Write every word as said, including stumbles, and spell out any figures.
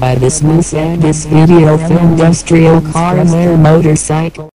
by this loose and this video of industrial car and motorcycle.